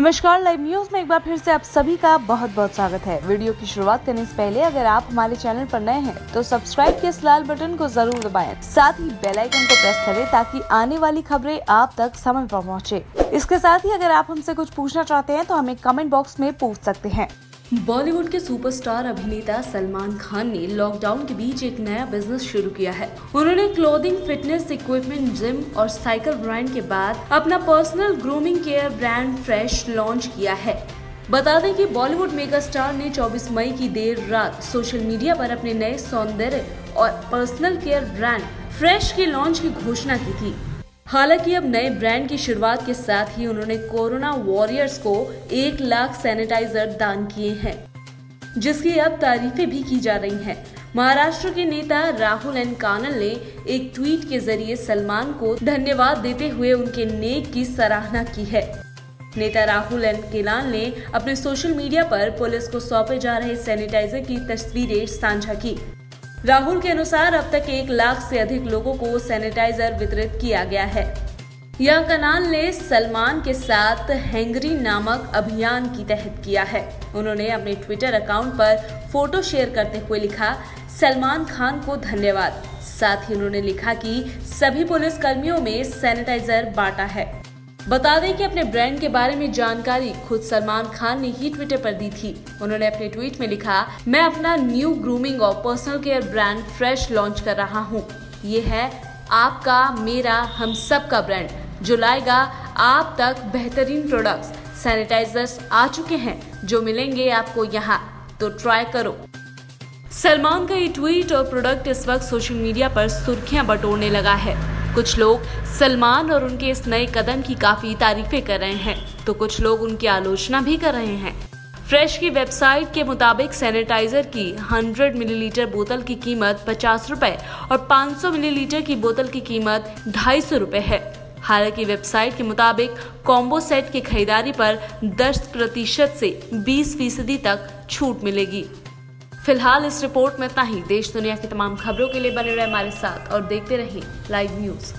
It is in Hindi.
नमस्कार, लाइव न्यूज में एक बार फिर से आप सभी का बहुत बहुत स्वागत है। वीडियो की शुरुआत करने से पहले अगर आप हमारे चैनल पर नए हैं तो सब्सक्राइब के इस लाल बटन को जरूर दबाएं, साथ ही बेल आइकन को प्रेस करें ताकि आने वाली खबरें आप तक समय पर पहुंचे। इसके साथ ही अगर आप हमसे कुछ पूछना चाहते हैं तो हमें कमेंट बॉक्स में पूछ सकते हैं। बॉलीवुड के सुपरस्टार अभिनेता सलमान खान ने लॉकडाउन के बीच एक नया बिजनेस शुरू किया है। उन्होंने क्लोथिंग, फिटनेस इक्विपमेंट, जिम और साइकिल ब्रांड के बाद अपना personal grooming care brand fresh launch किया है। बता दें कि बॉलीवुड मेगा स्टार ने 24 मई की देर रात सोशल मीडिया पर अपने नए सौंदर्य और पर्सनल केयर ब्रांड फ्रेश के लॉन्च की घोषणा की थी। हालांकि अब नए ब्रांड की शुरुआत के साथ ही उन्होंने कोरोना वॉरियर्स को 1 लाख सैनिटाइजर दान किए हैं, जिसकी अब तारीफें भी की जा रही हैं। महाराष्ट्र के नेता राहुल एन कानल ने एक ट्वीट के जरिए सलमान को धन्यवाद देते हुए उनके नेक की सराहना की है। नेता राहुल एन कनाल ने अपने सोशल मीडिया पर पुलिस को सौंपे जा रहे सैनिटाइजर की तस्वीरें साझा की। राहुल के अनुसार अब तक 1 लाख से अधिक लोगों को सैनिटाइजर वितरित किया गया है। यह कनाल ने सलमान के साथ हंगरी नामक अभियान की तहत किया है। उन्होंने अपने ट्विटर अकाउंट पर फोटो शेयर करते हुए लिखा, सलमान खान को धन्यवाद। साथ ही उन्होंने लिखा कि सभी पुलिस कर्मियों में सैनिटाइजर बांटा है। बता दें कि अपने ब्रांड के बारे में जानकारी खुद सलमान खान ने ही ट्विटर पर दी थी। उन्होंने अपने ट्वीट में लिखा, मैं अपना न्यू ग्रूमिंग और personal care brand fresh launch कर रहा हूं। ये है आपका, मेरा, हम सब का ब्रांड जो लाएगा आप तक बेहतरीन प्रोडक्ट्स। सैनिटाइजर्स आ चुके हैं जो मिलेंगे आपको यहाँ, तो ट्राई करो। सलमान का ये ट्वीट और प्रोडक्ट इस वक्त सोशल मीडिया पर सुर्खियाँ बटोरने लगा है। कुछ लोग सलमान और उनके इस नए कदम की काफी तारीफें कर रहे हैं, तो कुछ लोग उनकी आलोचना भी कर रहे हैं। फ्रेश की वेबसाइट के मुताबिक सैनिटाइजर की 100 मिलीलीटर बोतल की कीमत 50 रुपए और 500 मिलीलीटर की बोतल की कीमत 250 रुपए है। हालांकि वेबसाइट के मुताबिक कॉम्बो सेट की खरीदारी पर 10% से 20% तक छूट मिलेगी। फिलहाल इस रिपोर्ट में इतना ही। देश दुनिया की तमाम खबरों के लिए बने रहे हमारे साथ और देखते रहिए लाइव न्यूज़।